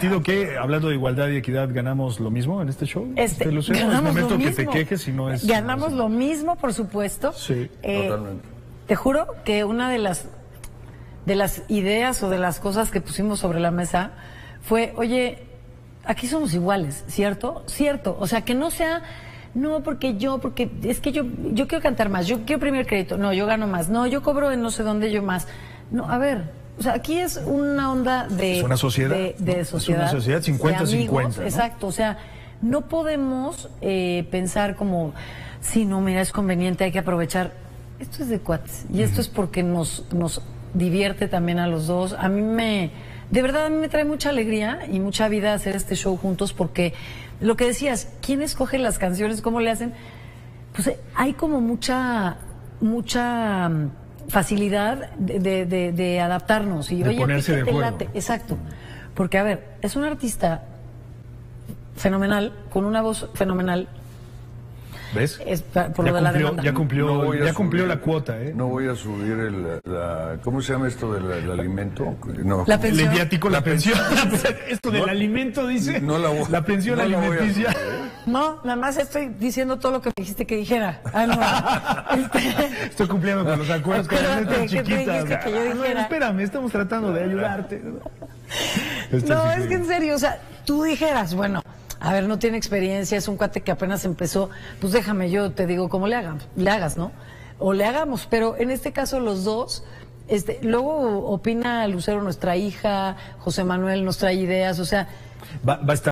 sentido que, hablando de igualdad y equidad, ¿ganamos lo mismo en este show? Lucero, no es momento que te quejes y no es... Ganamos lo mismo, por supuesto. Sí, totalmente. Te juro que una de las ideas o de las cosas que pusimos sobre la mesa fue, oye, aquí somos iguales, ¿cierto? Cierto, o sea, que no sea... No, porque es que yo quiero cantar más, yo quiero primer crédito, no, yo gano más, no, yo cobro en no sé dónde yo más. No, a ver, o sea, aquí es una onda de... Es una sociedad. De sociedad. Es una sociedad 50-50. ¿No? Exacto, o sea, no podemos pensar como, sí, no, mira, es conveniente, hay que aprovechar. Esto es de cuates, y esto es porque nos divierte también a los dos. A mí de verdad, a mí me trae mucha alegría y mucha vida hacer este show juntos porque... Lo que decías, ¿quién escoge las canciones? ¿Cómo le hacen? Pues hay como mucha facilidad de adaptarnos. Y de ponerse de acuerdo. Exacto. Porque, a ver, es un artista fenomenal, con una voz fenomenal. ¿Ves? Por lo de la demanda. Ya cumplió la cuota, ¿eh? No voy a subir ¿cómo se llama esto del alimento? No. La pensión. Le viático, la pensión. Esto del alimento, dice. No la voy. La pensión no alimenticia. No, nada más estoy diciendo todo lo que me dijiste que dijera. Ah, no. Estoy cumpliendo con los acuerdos con las letras chiquitas. Espérame, estamos tratando de ayudarte. No, es que en serio, o sea, tú dijeras, bueno... A ver, no tiene experiencia, es un cuate que apenas empezó, pues déjame, yo te digo cómo le hagas, ¿no? O le hagamos, pero en este caso los dos, luego opina Lucero, nuestra hija, José Manuel nos trae ideas, o sea... Va a estar...